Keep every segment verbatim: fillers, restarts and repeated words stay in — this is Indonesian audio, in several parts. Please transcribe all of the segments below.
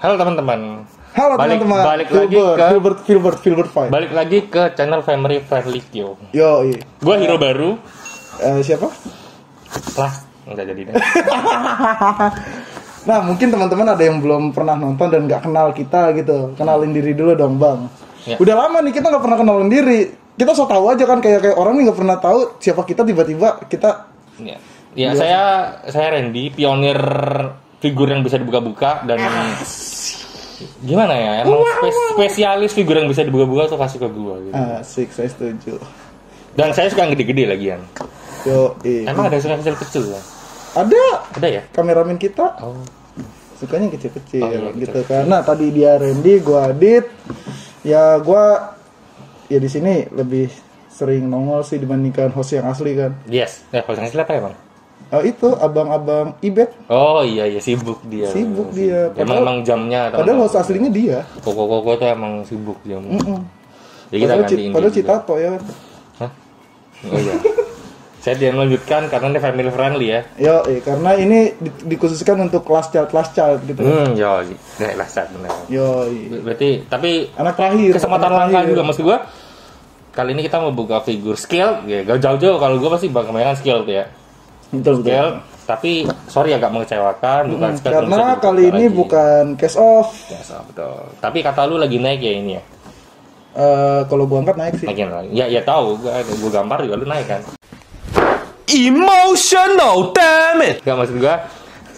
Halo teman-teman. Halo teman-teman. Balik, balik Filbert, lagi ke Filbert, Filbert, Filbert Five. Balik lagi ke channel Family Friendly Yo Yo. Iya. Gua hero uh, baru. Uh, siapa? Plas. Enggak jadi deh. Nah, mungkin teman-teman ada yang belum pernah nonton dan nggak kenal kita gitu. Kenalin diri dulu dong, Bang. Ya. Udah lama nih kita nggak pernah kenalin diri. Kita so tahu aja kan, kayak kayak orang nih nggak pernah tahu siapa kita, tiba-tiba kita. Ya, ya saya saya Randy, pionir figur yang bisa dibuka-buka dan As. Gimana ya, emang spes- spesialis figur yang bisa dibuka-buka tuh kasih ke gua gitu. Asik, saya setuju. Dan saya suka yang gede-gede lagian. Yo, eh. Emang ada suka kecil-kecil ya? Ada. Ada ya? Kameramen kita. Oh. Sukanya kecil-kecil, oh, iya, gitu kan. Nah, tadi dia Randy, gua Adit. Ya, gua ya di sini lebih sering nongol sih dibandingkan host yang asli kan. Yes. Eh, host yang asli apa ya, Bang? Oh, itu abang-abang Ibet. Oh iya iya, sibuk dia. Sibuk dia. Padahal, emang jamnya. Padahal host aslinya dia. Kokoro tuh emang sibuk jamnya. Mm-mm. Ya kita gantiin. Padahal Citato ya. Hah? Oh iya. Saya dia melanjutkan karena ini family friendly ya. Yo, iya, karena ini di- dikhususkan untuk last child, last child gitu. Hmm, yo, nih last child benar. Yo, iya. Berarti tapi anak terakhir. Kesempatan langka juga maksud gua. Kali ini kita mau buka figur skill, ya jauh-jauh kalau gua pasti bakal mainan skill tuh ya. Betul, betul. Skill, tapi sorry agak mengecewakan, bukan hmm, skill. Karena kali ini lagi. Bukan cash off. Cash off, betul. Tapi kata lu lagi naik ya ini ya. Uh, kalau gua angkat naik sih. Makin lagi. Ya ya tahu, gua, gua gambar juga lu naik kan. Emotional damage. Gak, maksud gua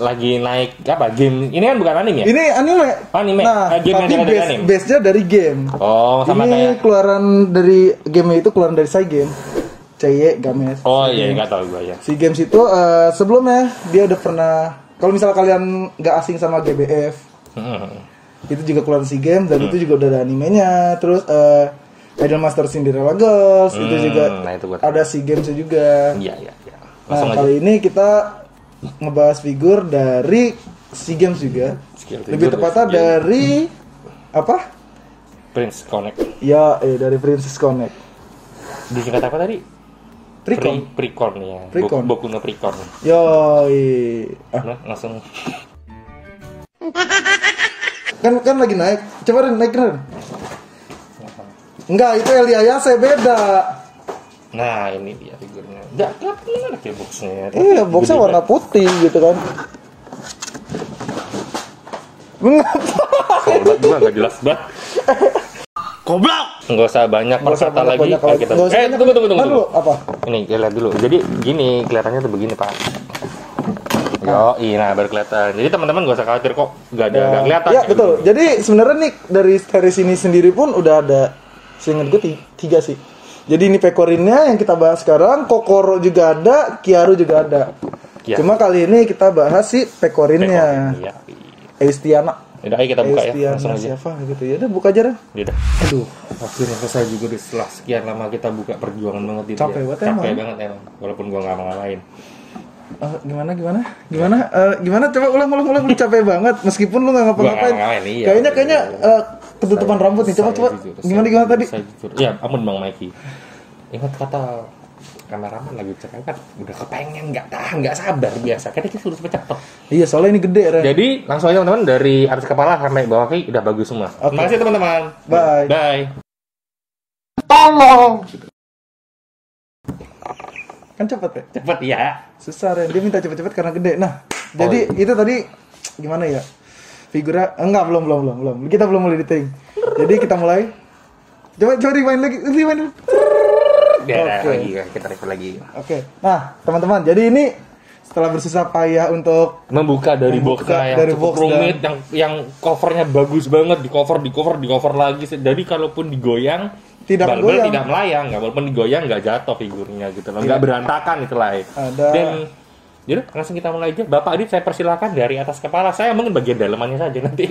lagi naik apa game? Ini kan bukan anime ya? Ini anime. Anime. Nah, uh, game tapi base, anime. Base-nya dari game. Oh, sama ini kayak. Ini keluaran dari game itu keluaran dari Cygames. C Y Games. Oh iya, nggak tahu gue ya. Si Games itu uh, sebelumnya dia udah pernah. Kalau misalnya kalian nggak asing sama G B F, hmm. itu juga keluar si Games dan hmm. itu juga udah ada animenya. Terus uh, Idolmaster Cinderella Girls hmm. itu juga nah, itu ada si Games juga. Iya iya. Ya. Nah kali aja. Ini kita ngebahas figur dari si Games juga. Skill lebih tepatnya dari hmm. apa? Princess Connect. Ya, eh, dari Princess Connect. Disingkat apa tadi? Pricorn, Pricorn ya, Pricorn. Boku no Pricorn. Yoi, ah. Langsung. Kan kan lagi naik, coba Ren, naik Ren. Enggak, itu Elia saya beda. Nah ini dia figurnya. Enggak, kenapa ini kayak boxnya? Iya, boxnya warna putih gitu kan. Mengapa? Sobat gua nggak jelas banget. Goblok. Enggak usah banyak perkata lagi. Banyak kalau kita. Eh, tunggu tunggu tunggu. Dulu apa? Ini lihat dulu. Jadi gini, kelihatannya tuh begini, Pak. Yo, iya nah baru kelihatan. Jadi teman-teman enggak usah khawatir kok enggak ada enggak ya. Kelihatan. Iya, betul. Gitu. Jadi sebenarnya nih dari dari sini sendiri pun udah ada seingat gue tiga sih. Jadi ini Pecorine yang kita bahas sekarang, Kokoro juga ada, Kyaru juga ada. Ya. Cuma kali ini kita bahas si Pecorine-nya. Iya. Estiana. Yaudah, ayo kita buka Estiana ya langsung aja. Siapa gitu ya? Udah buka aja deh. Yaudah. Aduh, akhirnya selesai juga di setelah sekian lama kita buka, perjuangan banget itu. Capek banget emang. Capek banget emang. Walaupun gua nggak mau ngalahin. Uh, gimana gimana gimana uh, gimana? Coba ulang ulang ulang. Capek banget. Meskipun lu nggak ngapa-ngapain. Iya, kayaknya kayaknya uh, ketutupan saya, rambut nih. Coba coba. Jujur, gimana gimana tadi? Iya, ampun Bang Mikey. Ingat kata kameramen lagi cekakak, udah kepengen nggak tahan nggak sabar biasa karena kita suruh cepet-cepet. Iya soalnya ini gede Ren. Jadi langsung aja teman-teman dari atas kepala sampai bawah kaki udah bagus semua. Okay. Terima kasih teman-teman. Bye. Bye. Tolong. Kan cepet ya? Cepet ya. Susah Ren. Dia minta cepet-cepet karena gede. Nah oh, jadi iya. Itu tadi gimana ya? Figura enggak belum belum belum belum. Kita belum mulai editing. Jadi kita mulai. Coba coba rewind lagi rewind. Ya, okay. Lagi kita refer lagi. Oke. Okay. Nah, teman-teman, jadi ini setelah bersusah payah untuk membuka dari box yang dari cukup box rumit dan... yang yang covernya bagus banget, di cover, di cover, di cover lagi. Jadi kalaupun digoyang, tidak goyang, tidak melayang, enggak walaupun digoyang enggak jatuh figurnya gitu loh. Enggak berantakan itulah. Ada. Dan yaudah, langsung kita mulai aja. Bapak Adit, saya persilakan dari atas kepala. Saya mungkin bagian dalamannya saja nanti.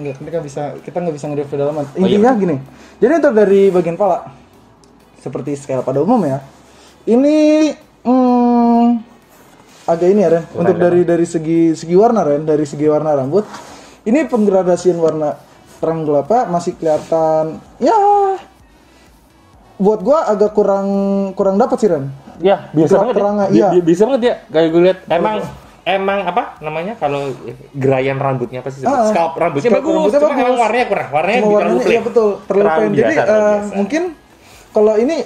Enggak, kita enggak bisa kita enggak bisa nge-review dalaman. Intinya oh, iya. Gini. Jadi untuk dari bagian kepala seperti scale pada umum ya. Ini hmm, agak ini ya Ren. Warna untuk dari dari segi segi warna Ren, dari segi warna rambut. Ini penggradasian warna terang gelap masih kelihatan ya. Buat gua agak kurang kurang dapat sih Ren. Ya, biasa banget. Iya. Biasa banget dia. Kayak gue lihat emang emang apa namanya kalau gerayan rambutnya apa sih? Uh, scalp rambutnya scalp bagus, rambutnya cuma bagus. Emang warnanya kurang, warnanya terlalu plain. Iya betul, terlalu plain. Jadi biasa, uh, biasa. Mungkin kalau ini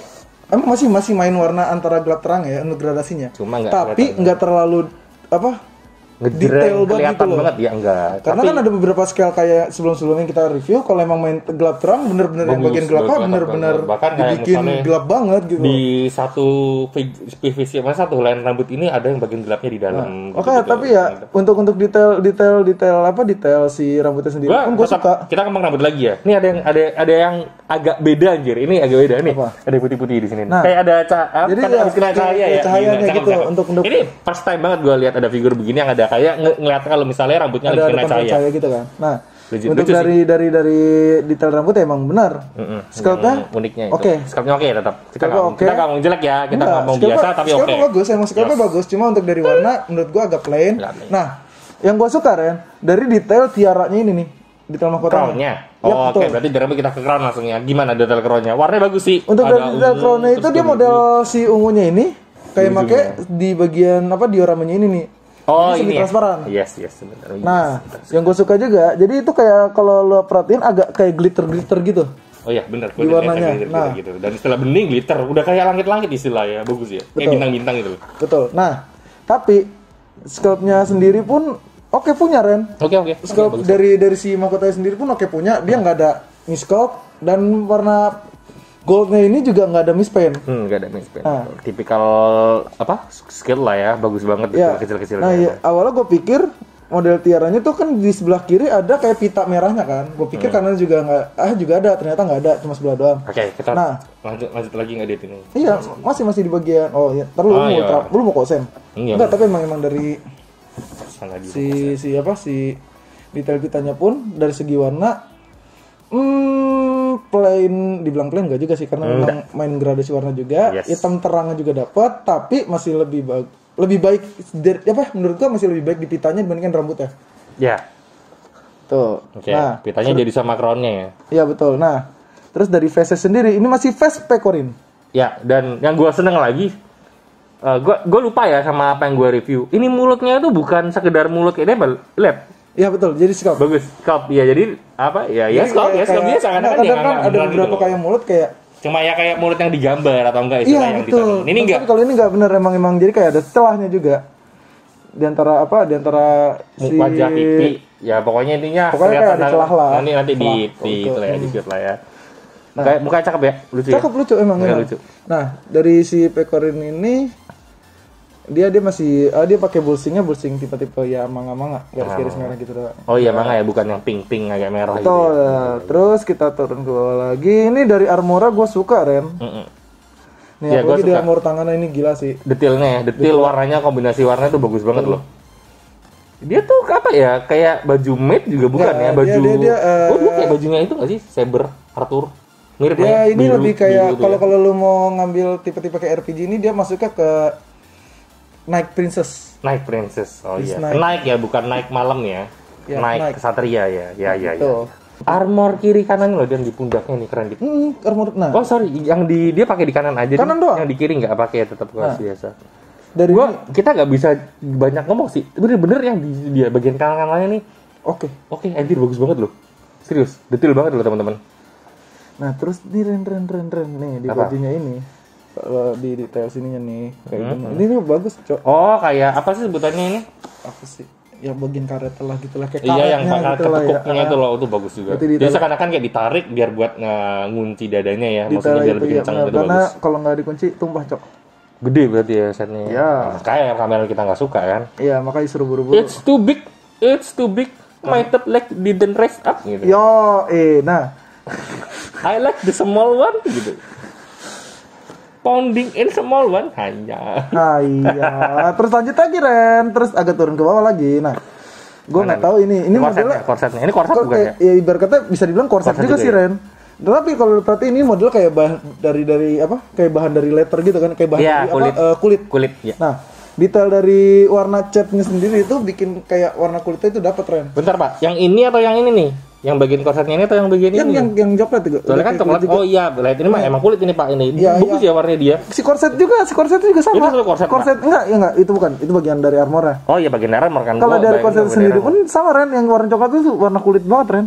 emang masih masih main warna antara gelap terang ya untuk gradasinya. Cuma enggak tapi nggak terlalu apa? Ngedetail banget gitu loh. Banget ya enggak. Karena tapi, kan ada beberapa scale kayak sebelum-sebelumnya kita review kalau emang main gelap terang bener-bener yang bagian gelapnya bener-bener dibikin gelap banget gitu. Di satu P V C mana satu lain rambut ini ada yang bagian gelapnya di dalam. Nah, Oke, okay, gitu, tapi gitu. ya untuk untuk detail detail detail apa detail si rambutnya sendiri. Gua, kan gua tetap, suka. Kita ngomong rambut lagi ya. Ini ada yang ada ada yang agak beda anjir. Ini agak beda nih. Apa? Ada putih-putih di sini. Nah, kayak ada cahaya, kan habis kena cahaya ya. Cahayanya gitu untuk untuk ini first time banget gua lihat ada figur begini yang ada kayak ng- ngeliat kalau misalnya rambutnya ada, lebih kena cahaya. cahaya gitu kan. Nah, Legit, untuk dari, dari dari dari detail rambut emang benar. Mm-hmm. Scalpnya mm, uniknya itu. Okay. Scalpnya oke okay, tetap. Kita nggak okay. ngomong jelek ya, kita nggak ngomong biasa tapi oke. Okay. bagus, emang scalpnya yes. bagus. Cuma untuk dari warna menurut gua agak plain. Nah, yang gua suka Ren, dari detail tiaranya ini nih. Detail mahkotanya. Crown-nya. Ya, oh, oke, okay. berarti dari kita ke crown langsung ya. Gimana detail crown-nya? Warnanya bagus sih. Untuk dari detail ungu, crown-nya itu dia model si ungunya ini kayak make di bagian apa dioramanya ini nih. Oh ini, ini transparan. Ya? Yes yes sebentar. Nah, yes, yang gue suka juga, jadi itu kayak kalau lo perhatiin agak kayak glitter glitter gitu. Oh iya benar. Di warnanya. Glitter, nah, glitter, gitu. Dan setelah bening glitter, udah kayak langit-langit istilahnya, bagus ya. Betul. Kayak bintang-bintang gitu. Betul. Nah, tapi sculpt-nya sendiri pun oke okay punya Ren. Oke okay, oke. Okay. Sculpt okay, dari dari si mahkotanya sendiri pun oke okay punya. Dia nggak hmm. ada miscalc dan warna goldnya ini juga nggak ada mispaint. Hmm, nggak ada mispaint. Nah. Tipikal apa? Skill lah ya, bagus banget ya. Kecil-kecil. Nah, ya. Awalnya gue pikir model tiaranya tuh kan di sebelah kiri ada kayak pita merahnya kan. Gue pikir hmm. kanan juga nggak, ah juga ada. Ternyata nggak ada, cuma sebelah doang. Oke, okay, kita nah, lanjut lanjut lagi nggak di sini. Iya, masih masih di bagian. Oh, ya. Terlalu ah, mau tra- lu mau kosen. Iya, enggak, bener. Tapi emang emang dari si si apa si detail pitanya pun dari segi warna. Hmm, plain, dibilang plain nggak juga sih karena hmm. memang main gradasi warna juga, yes. hitam terangnya juga dapat, tapi masih lebih baik, lebih baik, apa? Menurut gua masih lebih baik di pitanya dibandingkan rambutnya. Ya. Yeah. Tuh. Okay. Nah, pitanya ter- jadi sama crown-nya ya. Iya betul. Nah, terus dari face sendiri, ini masih face Pecorine. Ya, dan yang gua seneng lagi, uh, gua gua lupa ya sama apa yang gua review. Ini mulutnya itu bukan sekedar mulut kayak debel, lab. Iya betul, jadi scalp. Bagus, scalp. Iya, jadi apa? Ya, ya, ya scalp, ya scalp biasa kan ada yang ada beberapa kayak mulut kayak cuma ya kayak mulut yang digambar atau enggak istilah ya, yang gitu. Ini enggak. Tapi kalau ini enggak benar emang emang jadi kayak ada celahnya juga. Di antara apa? Di antara si wajah pipi. Ya pokoknya intinya kelihatan celah lah. Nanti nanti di itu lah ya, di lah ya. Kayak mukanya cakep ya, lucu. Cakep lucu emang ya. Nah, dari si Pecorine ini dia dia masih uh, dia pakai bulsingnya bulsing tipe-tipe ya manga-manga garis-garis merah gitu doang. Oh iya manga ya bukan yang pink-pink agak merah. Betul. Gitu ya. Terus kita turun ke bawah lagi. Ini dari armora gue suka Ren. Mm-mm. Nih ya, apalagi dari armor tangannya ini gila sih. Detailnya ya, detail warnanya kombinasi warna tuh bagus banget loh. Dia tuh apa ya kayak baju maid juga bukan ya, ya baju. Dia, dia, dia, uh, oh dia kayak bajunya itu nggak sih Saber Arthur? Mirip ya, ya ini biru, lebih kayak kalau kalau lu mau ngambil tipe-tipe kayak R P G ini dia masuknya ke Naik Princess. Naik Princess. Oh iya. Naik. naik ya bukan naik malam ya. ya naik, naik kesatria ya. Ya ya ya. Armor kiri kanan loh dan di pundaknya nih keren gitu. Hmm, armor nah. Oh sorry, yang di dia pakai di kanan aja. Kanan doang. Yang di kiri enggak pakai ya tetap nah. biasa. Dari gua ini, kita enggak bisa banyak ngomong sih. Bener-bener yang di dia bagian kanan-kanannya nih. Oke. Okay. Oke, okay, anjir bagus banget loh. Serius, detail banget loh teman-teman. Nah, terus di ren-ren-ren-ren nih di bajunya ini. Di detail sininya nih kayak hmm. gini. Ini bagus, Cok. Oh, kayak apa sih sebutannya ini? Apa sih? Ya bagian karet lah gitu lah kayak karetnya. Iya, yang bakal gitu ketekuknya ya. Itu loh, itu bagus juga. Dia seakan-akan kayak ditarik biar buat ngunci dadanya ya, detail maksudnya biar lebih kencang gitu. Karena kalau enggak dikunci tumpah, Cok. Gede berarti ya setnya. Ya. Nah, kayak kamera kita enggak suka kan. Iya, makanya suruh buru-buru. It's too big. It's too big. My third leg didn't raise up gitu. Yo, eh nah. I like the small one gitu. Pounding in small one hanya. Nah iya. Terus lanjut lagi Ren. Terus agak turun ke bawah lagi. Nah, gue nggak tahu ini. Ini modelnya korsetnya. Ini korset bukan ya? Ya ibarat kata bisa dibilang korset, korset juga, juga sih ya? Ren. Tapi kalau berarti ini model kayak bahan dari dari apa? Kayak bahan dari leather gitu kan? Kayak bahan ya, dari kulit. Apa? Uh, kulit. Kulit. Ya. Nah, detail dari warna catnya sendiri itu bikin kayak warna kulitnya itu dapat Ren. Bentar Pak. Yang ini atau yang ini nih? Yang bagian korsetnya ini atau yang bagian yang, ini? Yang yang coklat itu. Soalnya kan coklat. Oh iya, lihat ini mah emang kulit ini Pak ini. Ya, bagus ya warnanya dia. Si korset juga, si korset juga sama. Itu korset. Korset enggak? Ya enggak, itu bukan. Itu bagian dari armornya. Oh iya, bagian armor kan. Kalau dari korset sendiri pun sama Ren, yang warna coklat itu warna kulit banget Ren.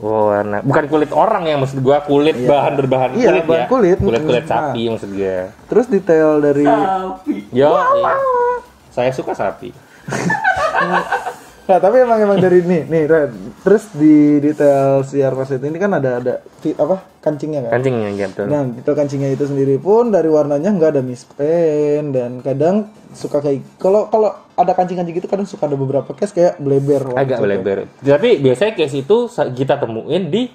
Oh, warna bukan kulit orang yang maksud gua, kulit iya. bahan berbahan kulit iya, bahan ya. Kulit kulit, kulit nah. sapi maksud gua. Terus detail dari sapi. Yo, iya. Saya suka sapi. Nah, tapi emang emang dari ini nih Ren. Terus di detail si Armaset ini kan ada ada apa? Kancingnya kan? Kancingnya ya betul. Nah, detail kancingnya itu sendiri pun dari warnanya enggak ada mispaint dan kadang suka kayak kalau kalau ada kancing-kancing gitu kadang suka ada beberapa case kayak bleber agak bleber ya. Tapi biasanya case itu kita temuin di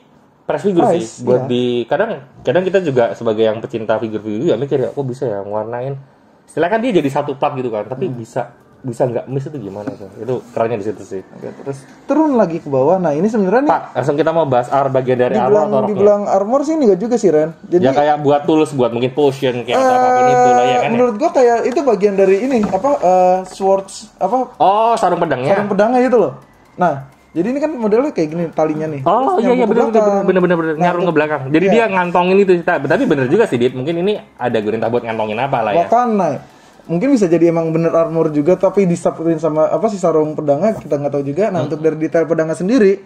press figure Price, sih buat ya. Di kadang kadang kita juga sebagai yang pecinta figur-figur ya mikir ya kok bisa ya warnain silakan dia jadi satu plat gitu kan tapi hmm. bisa bisa nggak miss itu gimana tuh itu kerennya di situ sih. Oke, terus turun lagi ke bawah. Nah ini sebenarnya Pak langsung kita mau bahas ar bagian dari dibilang, armor atau dibilang armor sih nggak juga sih Ren. Jadi ya kayak buat tools buat mungkin potion kayak uh, apapun itu lah ya kan. Menurut ya? Gua kayak itu bagian dari ini apa uh, swords apa oh sarung pedangnya sarung pedangnya itu loh. Nah jadi ini kan modelnya kayak gini talinya nih. Oh iya iya benar benar benar benar nyarung ke belakang. Jadi iya. Dia ngantongin itu tapi bener juga sih Dit mungkin ini ada gurita buat ngantongin apa lah ya. Bahkan naik. Mungkin bisa jadi emang bener armor juga tapi disapuin sama apa sih sarung pedangnya kita nggak tahu juga. Nah hmm. untuk dari detail pedangnya sendiri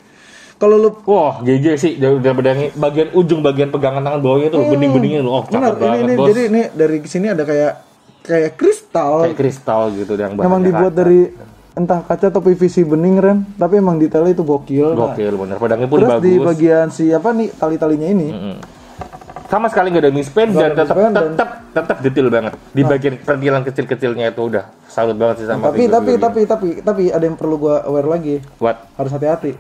kalau lu wah G G sih dari pedangnya bagian ujung bagian pegangan tangan bawahnya tuh hmm. bening-beningnya loh. Oh, benar ini, ini jadi ini dari sini ada kayak kayak kristal kayak kristal gitu yang emang dibuat kaca. Dari entah kaca atau P V C bening Ren tapi emang detailnya itu gokil gokil nah. Bener pedangnya pun terus bagus terus di bagian si apa nih tali-talinya ini hmm. sama sekali nggak ada mispaint dan tetap tetap tetap detail banget di nah. bagian perintilan kecil-kecilnya itu udah salut banget sih sama. Tapi tapi tapi tapi tapi ada yang perlu gua aware lagi. What? Harus hati-hati.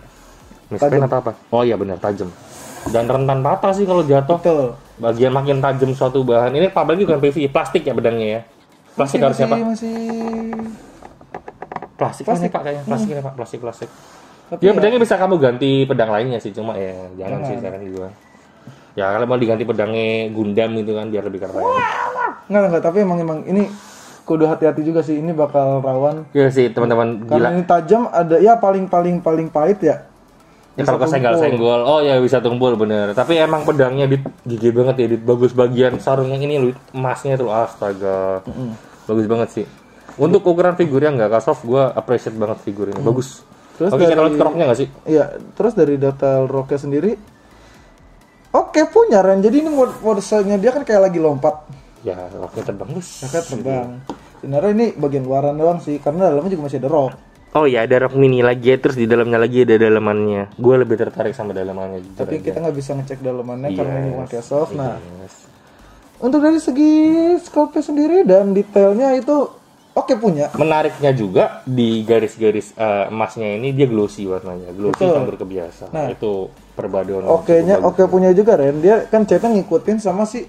Mispaint apa apa? Oh iya benar tajam. Dan rentan patah sih kalau jatuh. Betul. Bagian makin tajam suatu bahan ini apalagi bukan P V C plastik ya bedangnya ya. Plastik harus siapa? Masih plastik plastik Pak kayaknya plastik ya Pak plastik plastik. Ya bedangnya bisa kamu ganti pedang lainnya sih cuma ya jangan sih saran gua. Ya kalau mau diganti pedangnya Gundam gitu kan biar lebih keren. Enggak enggak tapi emang emang ini kudu hati-hati juga sih ini bakal rawan. Iya sih teman-teman gila. Karena ini tajam ada ya paling paling paling pahit ya. Ya bisa kalau kesenggol-senggol. Oh ya bisa tumpul bener. Tapi emang pedangnya Dit gigi banget ya Dit bagus bagian sarungnya ini lu emasnya tuh astaga. Mm-hmm. Bagus banget sih. Untuk ukuran figurnya enggak kasof gua appreciate banget figur ini. Mm. Bagus. Terus oke, kalau roknya enggak sih? Iya, terus dari detail roknya sendiri oke punya Ren, jadi ini modusnya dia kan kayak lagi lompat. Ya, roknya terbang bus. Roknya terbang. Sebenarnya ini bagian luaran doang sih, karena dalamnya juga masih ada rok. Oh iya, ada rok mini lagi, terus di dalamnya lagi ada dalamannya. Gue lebih tertarik sama dalamannya. Tapi kita nggak bisa ngecek dalamannya yes. karena ini pakai soft. Nah, yes. untuk dari segi sculptnya sendiri dan detailnya itu oke punya. Menariknya juga di garis-garis uh, emasnya ini dia glossy warnanya, glossy campur ke biasa. Nah. Itu perpaduan. Oke nya oke punya juga Ren. Dia kan ceritanya ngikutin sama si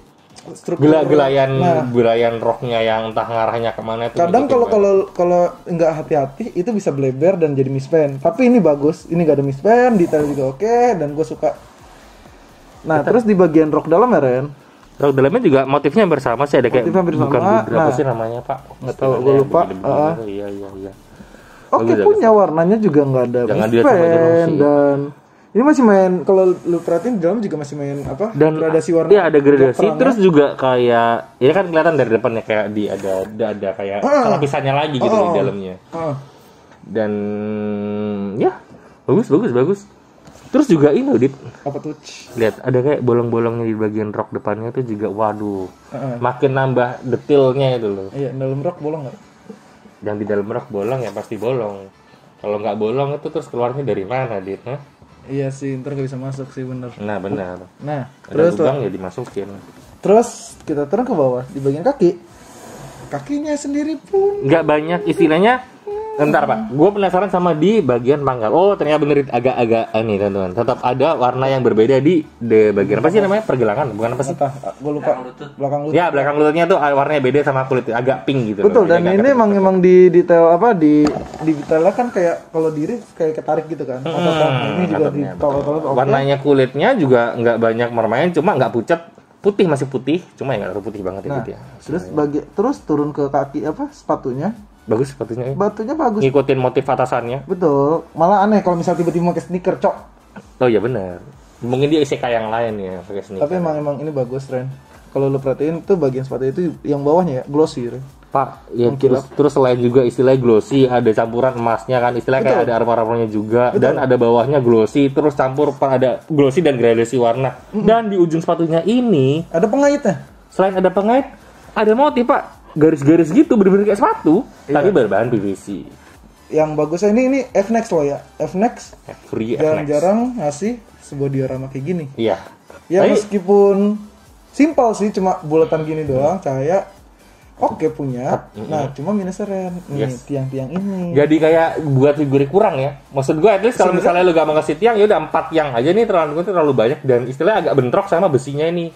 struktur gelayan nah. gelayan roknya yang entah ngarahnya kemana itu. Kadang kalau kalau kalau nggak hati-hati itu bisa bleber dan jadi mispaint. Tapi ini bagus, ini nggak ada mispaint, detail juga oke okay, dan gue suka. Nah kita... terus di bagian rok dalam ya Ren. Rok dalamnya juga motifnya hampir sama sih ada kayak bukan berapa nah. sih namanya Pak? Nggak tahu gue lupa. Uh, iya iya iya. Oke okay, punya warnanya juga nggak ada mispaint dan ini masih main kalau lu perhatiin di dalam juga masih main apa? Dan gradasi warna. Iya ada gradasi. Terus juga kayak ini kan kelihatan dari depannya kayak di ada ada, ada kayak uh, lapisannya lagi gitu uh, di dalamnya. Uh. Dan ya bagus bagus bagus. Terus juga ini Dit. Apa tuh? Lihat ada kayak bolong-bolongnya di bagian rok depannya tuh juga waduh. Uh, uh. Makin nambah detailnya itu loh. Iya, dalam rok bolong enggak? Yang di dalam rok bolong ya pasti bolong. Kalau nggak bolong itu terus keluarnya dari mana Dit? Hah? Iya sih, ntar gak bisa masuk sih bener. Nah benar. Nah terus lubang ya dimasukin. Terus kita turun ke bawah di bagian kaki. Kakinya sendiri pun nggak banyak istilahnya. Ntar Pak, gue penasaran sama di bagian pangkal. Oh ternyata bener agak-agak aneh teman-teman. Tetap ada warna yang berbeda di de bagian apa sih namanya pergelangan? Bukan apa sih? Gue lupa. Belakang lutut. Belakang lutut. Ya belakang lututnya tuh warnanya beda sama kulit agak pink gitu. Betul. Loh. Dan ini emang emang di detail apa di di detailnya kan kayak kalau diri kayak ketarik gitu kan. Hmm, ini juga di tolot-tolot. Okay. Warnanya kulitnya juga nggak banyak bermain, cuma nggak pucat. Putih masih putih, cuma ya nggak putih banget nah, ya. Gitu, terus ya. Bagi terus turun ke kaki apa sepatunya? Bagus sepatunya ya? Batunya bagus. Ngikutin motif atasannya. Betul. Malah aneh kalau misal tiba-tiba pakai sneaker, cok. Oh iya benar. Mungkin dia isekai yang lain ya pakai sneaker. Tapi emang emang ini bagus Ren. Kalau lu perhatiin tuh bagian sepatu itu yang bawahnya ya glossy Ren. Pak, ya terus, terus selain juga istilah glossy ada campuran emasnya kan, istilah kayak ada armor-armornya juga. Betul. Dan ada bawahnya glossy terus campur ada glossy dan gradasi warna. Mm-hmm. Dan di ujung sepatunya ini ada pengaitnya. Selain ada pengait, ada motif Pak, garis-garis gitu bener-bener kayak sepatu, iya. Tapi berbahan P V C. Yang bagusnya ini ini F:nex loh ya, F:nex. Free F:nex. Jarang-jarang ngasih sebuah diorama kayak gini. Iya. Ya tapi, meskipun simpel sih, cuma bulatan gini doang, cahaya. Oke punya, nah cuma minusnya Ren, nih yes. tiang-tiang ini. Jadi kayak buat figuri kurang ya. Maksud gue at least kalau misalnya lu gak mau ngasih tiang, yaudah empat tiang aja nih terlalu terlalu banyak dan istilahnya agak bentrok sama besinya ini.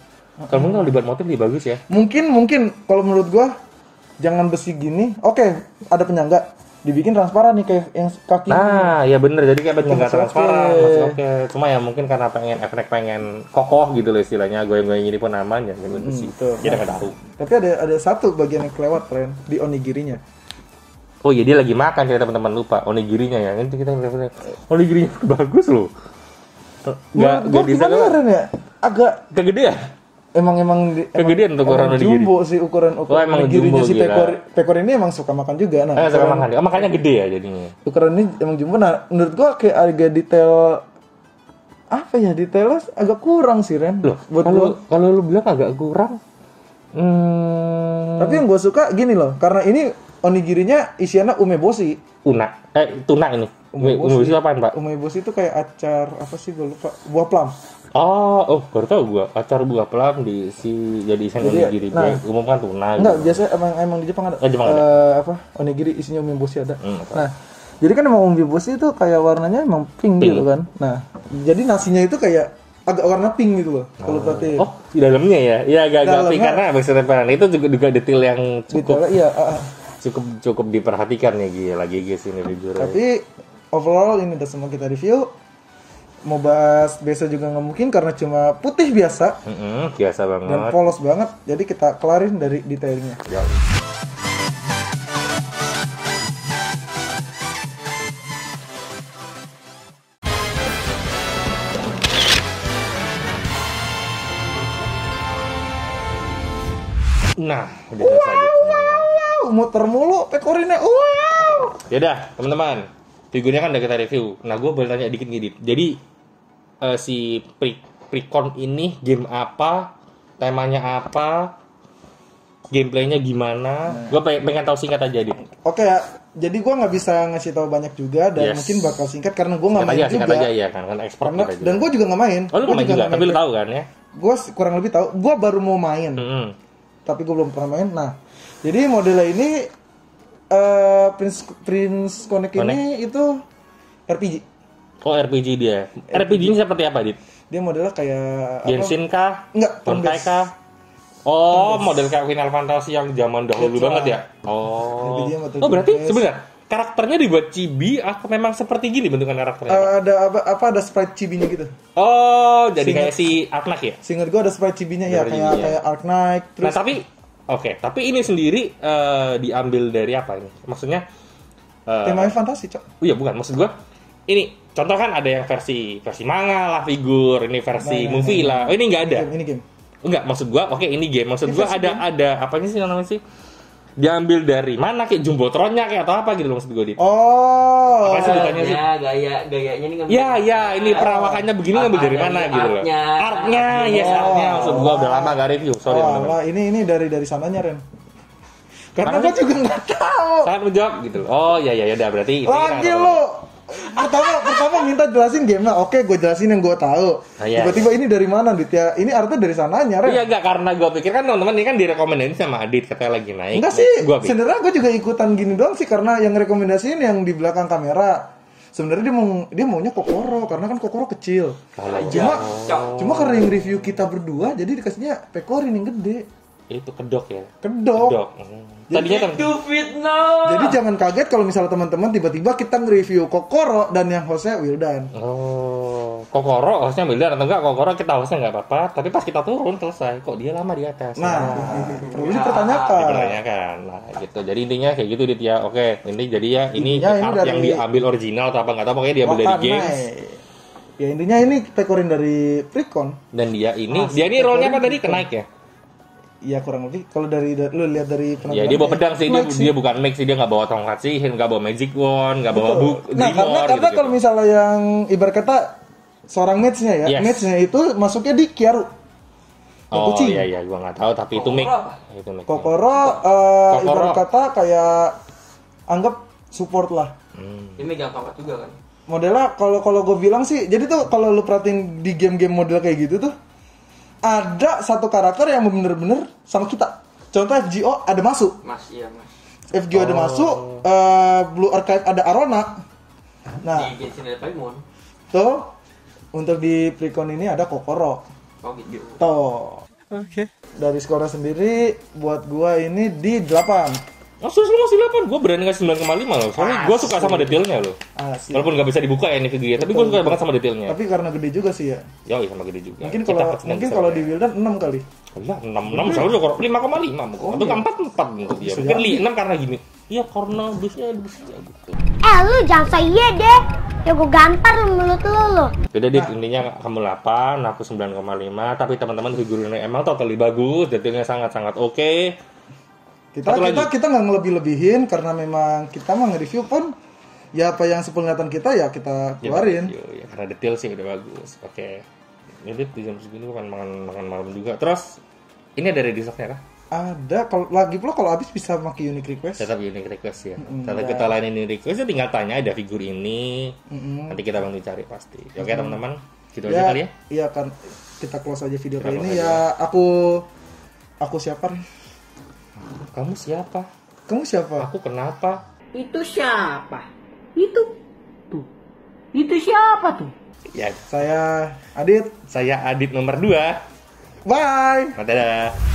Kalau mungkin kalau dibuat motif lebih bagus ya. Mungkin mungkin kalau menurut gue jangan besi gini. Oke ada penyangga, dibikin transparan nih kayak yang kaki. Nah ini. Ya bener jadi kayak penyangga transparan. Maksud oke, cuma ya mungkin karena pengen efek pengen kokoh gitu loh istilahnya. Goyang-goyang ini pun aman ya dengan besi. Jadi nggak tahu. Tapi ada ada satu bagian yang kelewat Ren di onigirinya. Oh iya dia lagi makan ya teman-teman lupa onigirinya ya. Nanti kita onigirinya bagus loh. Gak gak bisa Ren ya. Agak kegedean. Emang emang di, kegedean untuk ukuran onigiri. Jumbo sih ukuran ukuran oh, onigirinya si Pekor Pekor ini emang suka makan juga nah. Eh, suka makan. Oh, makannya gede ya jadinya. Ukuran ini emang jumbo. Nah, menurut gua kayak agak detail apa ya detailnya agak kurang sih Ren. Loh, kalau kalau lu bilang agak kurang. Hmm. Tapi yang gue suka gini loh, karena ini onigirinya isiannya umeboshi. Una, eh tuna ini. Umeboshi, umeboshi apaan Pak? Umeboshi itu kayak acar apa sih gue lupa. Buah plum. Oh, oh baru tau gue acar buah plum diisi jadi isian onigiri. Nah, umum kan tuna. Enggak, gitu. Biasa emang emang di Jepang ada. Oh, Jepang uh, ada. Apa? Onigiri isinya umeboshi ada. Hmm, nah, jadi kan emang umeboshi itu kayak warnanya emang pink, pink gitu kan. Nah, jadi nasinya itu kayak agak warna pink gitu loh kalau oh. Tadi oh di dalamnya ya ya agak-agak pink karena backstreet itu juga juga detail yang cukup detail, iya, uh, cukup cukup diperhatikan ya gila G G sini jujur tapi ya. Overall ini udah semua kita review mau bahas biasa juga nggak mungkin karena cuma putih biasa mm-hmm, biasa banget dan polos banget jadi kita kelarin dari detailnya ya. Nah, udah wow, selesai wow, wow, muter mulu Pecorine, wow. Yaudah, teman-teman, figurnya kan udah kita review. Nah, gue boleh tanya dikit nih, jadi uh, si Pecorine ini game apa, temanya apa, gameplaynya gimana? Nah. Gue pengen, pengen tahu singkat aja, Dit. Oke ya, jadi gue nggak bisa ngasih tahu banyak juga dan yes. Mungkin bakal singkat karena gue nggak main aja, juga. Aja, ya, kan, kan ekspor karena, kita dan gue juga nggak main. Oh, lu nggak main juga, tapi lu tahu kan ya? Gue kurang lebih tahu. Gue baru mau main. Mm-hmm. Tapi gue belum pernah main. Nah, jadi modelnya ini uh, Prince Prince Connect, Connect ini itu R P G. Oh R P G dia. R P G ini seperti apa, Dit? Dia modelnya kayak Genshin kah? Enggak, Kontai kah? Oh, turn-based. Model kayak Final Fantasy yang zaman dahulu ya, banget ya. Oh. Oh berarti sebenarnya karakternya dibuat chibi atau memang seperti gini bentukan karakternya? Uh, ada apa, apa ada sprite chibinya gitu. Oh, jadi Singet, kayak si Arknight ya? Seingat gue ada sprite chibinya ya, kayak ya. Kayak Arknight terus. Nah, tapi oke, okay, tapi ini sendiri uh, diambil dari apa ini? Maksudnya uh, tema fantasi, Cok. Oh iya, bukan maksud gue. Ini contoh kan ada yang versi versi manga lah figur, ini versi nah, movie nah, lah. Oh, ini enggak ada. Game, ini game. Enggak, maksud gue oke okay, ini game. Maksud gue ada game. Ada apanya sih namanya sih? Diambil dari mana kayak jumbotronnya kayak atau apa gitu loh maksud gue Dit. Oh. Apa sih bukannya sih? Ya, gaya gayanya ini kan. Ya, ya, ini perawakannya begini ngambil dari mana gitu loh. Artnya, yes artnya maksud gue udah lama enggak review. Sorry teman-teman. Wah, ini ini dari dari sananya Ren. Karena gue juga enggak tahu. Saya menjawab gitu loh. Oh, ya ya ya udah berarti ini. Lagi lu. Pertama pertama minta jelasin game lah. Oke, gue jelasin yang gue tahu. Tiba-tiba ini dari mana Dit ya? Ini artnya dari sananya Ren. Iya enggak karena gue pikir kan teman-teman ini kan direkomendasi sama Adit katanya lagi naik. Enggak sih. Sebenarnya gue juga ikutan gini doang sih karena yang rekomendasiin yang di belakang kamera. Sebenarnya dia mau dia maunya Kokoro karena kan Kokoro kecil. Alah, cuma oh. Cuma karena yang review kita berdua jadi dikasihnya Pecorine yang gede. Itu kedok ya. Kedok. kedok. Tadinya kan itu fitnah. Jadi jangan kaget kalau misalnya teman-teman tiba-tiba kita nge-review Kokoro dan yang hostnya Wildan. Oh, Kokoro hostnya Wildan atau enggak Kokoro kita hostnya enggak apa-apa, tapi pas kita turun selesai kok dia lama di atas. Nah, perlu nah, dipertanyakan. Dipertanyakan. Nah, gitu. Jadi intinya kayak gitu Dit ya. Oke, ini jadi ya ini, ini art yang diambil original atau apa enggak tahu pokoknya diambil dari games. Ya intinya ini Pecorine dari Precon. Dan dia ini, Mas, dia ini role-nya apa tadi? Kenaik ya? Iya kurang lebih. Kalau dari da, lu lihat dari penampilan. Ya dia bawa pedang sih, dia, dia bukan Max sih, dia nggak bawa tongkat sih, nggak bawa magic wand, nggak bawa book. Nah dimor, karena, karena gitu, kalau gitu. Misalnya yang ibarat kata seorang matchnya ya, yes. matchnya itu masuknya di Kyaru. Oh kucing. Iya iya, gua nggak tahu tapi Kokoro. Itu Max. Itu Max. Kokoro, uh, Kokoro. Ibarat kata kayak anggap support lah. Hmm. Ini megang tongkat juga kan? Modelnya kalau kalau gue bilang sih, jadi tuh kalau lu perhatiin di game-game model kayak gitu tuh ada satu karakter yang bener-bener sama kita. Contoh F G O ada masuk. Mas, iya mas. F G O oh. ada masuk. Uh, Blue Archive ada Arona. Nah. Di Genshin ada Paimon. Tuh. Untuk di Precon ini ada Kokoro. Oh gitu. Tuh. Oke. Okay. Dari skornya sendiri buat gua ini di delapan. Oh, serius lu masih delapan? Gue berani ngasih sembilan koma lima loh. Soalnya gue suka sama detailnya loh. Asli. Walaupun gak bisa dibuka ya ini ke dia, tapi gue suka banget sama detailnya. Tapi karena gede juga sih ya. Ya sama gede juga. Mungkin kalau mungkin kalau di Wildan enam kali. Iya, enam enam selalu kok lima koma lima. Atau empat empat untuk dia. Mungkin enam karena gini. Iya, karena bisnya bisnya gitu. Eh, lu jangan say iya deh. Ya gue gampar mulut lu lo. Beda deh intinya kamu delapan, aku sembilan koma lima, tapi teman-teman figurnya emang totally bagus, detailnya sangat-sangat oke. Kita Satu kita lagi. Kita nggak ngelebih-lebihin karena memang kita mau nge-review pun ya apa yang sepenglihatan kita ya kita keluarin. Ya, ya, karena detail sih udah bagus. Oke. Okay. Ini di jam segini bukan makan makan malam juga. Terus ini ada redisoknya kah? Ada. Kalau lagi pula kalau habis bisa pakai unique request. Tetap unique request ya. Mm-hmm. Kalau kita lainin unique request tinggal tanya ada figur ini. Mm-hmm. Nanti kita bantu cari pasti. Oke, okay, mm-hmm. teman-teman, gitu ya, aja kali ya. Iya kan kita close aja video kita kali ini aja. Ya aku aku siapar. Kamu siapa? Kamu siapa? Aku kenapa? Itu siapa? Itu tuh. Itu siapa tuh? Ya, saya Adit. Saya Adit nomor dua. Bye. Dadah.